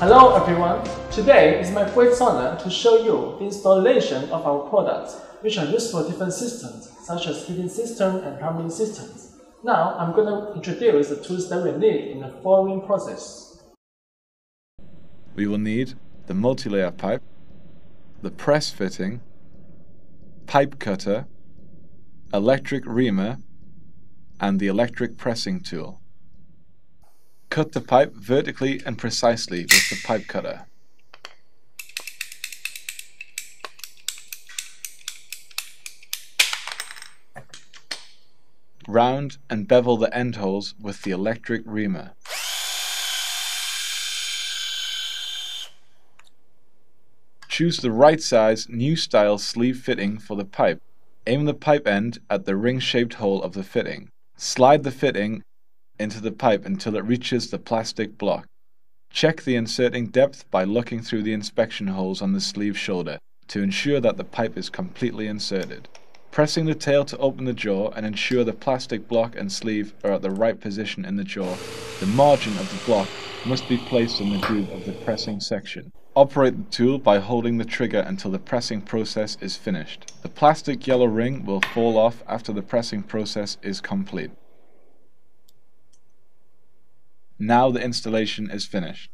Hello everyone! Today is my great honor to show you the installation of our products, which are used for different systems, such as heating system and plumbing systems. Now I'm going to introduce the tools that we need in the following process. We will need the multi-layer pipe, the press fitting, pipe cutter, electric reamer, and the electric pressing tool. Cut the pipe vertically and precisely with the pipe cutter. Round and bevel the end holes with the electric reamer. Choose the right size new style sleeve fitting for the pipe. Aim the pipe end at the ring-shaped hole of the fitting. Slide the fitting into the pipe until it reaches the plastic block. Check the inserting depth by looking through the inspection holes on the sleeve shoulder to ensure that the pipe is completely inserted. Pressing the tail to open the jaw and ensure the plastic block and sleeve are at the right position in the jaw. The margin of the block must be placed in the groove of the pressing section. Operate the tool by holding the trigger until the pressing process is finished. The plastic yellow ring will fall off after the pressing process is complete. Now the installation is finished.